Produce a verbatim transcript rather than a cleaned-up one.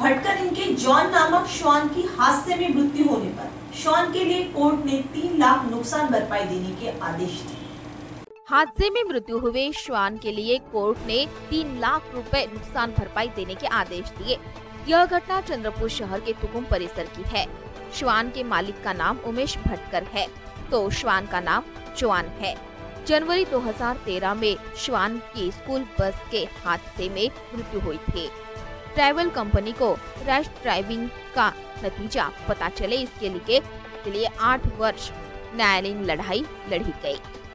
भटकर इनके जॉन नामक श्वान की हादसे में मृत्यु होने पर श्वान के लिए कोर्ट ने तीन लाख नुकसान भरपाई देने के आदेश दिए। हादसे में मृत्यु हुए श्वान के लिए कोर्ट ने तीन लाख रुपए नुकसान भरपाई देने के आदेश दिए। यह घटना चंद्रपुर शहर के तुकुम परिसर की है। श्वान के मालिक का नाम उमेश भटकर है तो श्वान का नाम जॉन है। जनवरी दो हज़ार तेरह में श्वान की स्कूल बस के हादसे में मृत्यु हुई थी। ट्रैवल कंपनी को रैश ड्राइविंग का नतीजा पता चले इसके लिए आठ वर्ष न्यायालयीन लड़ाई लड़ी गई।